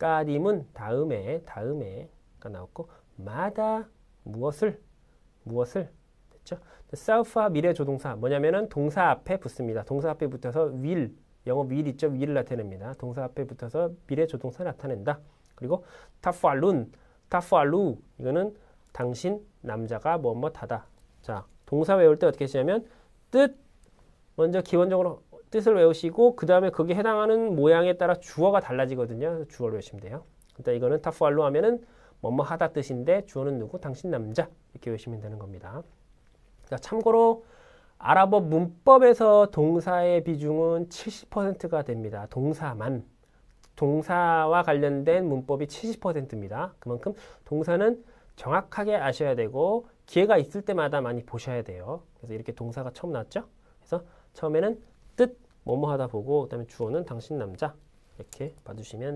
까림은 다음에가 나왔고 마다 무엇을 됐죠? 사우프와 미래 조동사 뭐냐면은 동사 앞에 붙습니다. 동사 앞에 붙어서 will 영어 will 있죠? will을 나타냅니다. 동사 앞에 붙어서 미래 조동사 나타낸다. 그리고 타팔룬 이거는 당신 남자가 뭐뭐하다. 자 동사 외울 때 어떻게 쓰냐면 뜻 먼저 기본적으로 뜻을 외우시고 그 다음에 거기에 해당하는 모양에 따라 주어가 달라지거든요. 주어를 외우시면 돼요. 일단 이거는 타프알로 하면은 뭐뭐하다 뜻인데 주어는 누구? 당신 남자 이렇게 외우시면 되는 겁니다. 자, 참고로 아랍어 문법에서 동사의 비중은 70%가 됩니다. 동사와 관련된 문법이 70%입니다. 그만큼 동사는 정확하게 아셔야 되고 기회가 있을 때마다 많이 보셔야 돼요. 그래서 이렇게 동사가 처음 나왔죠. 그래서 처음에는 뜻 뭐뭐하다 보고 그다음에 주어는 당신 남자 이렇게 봐주시면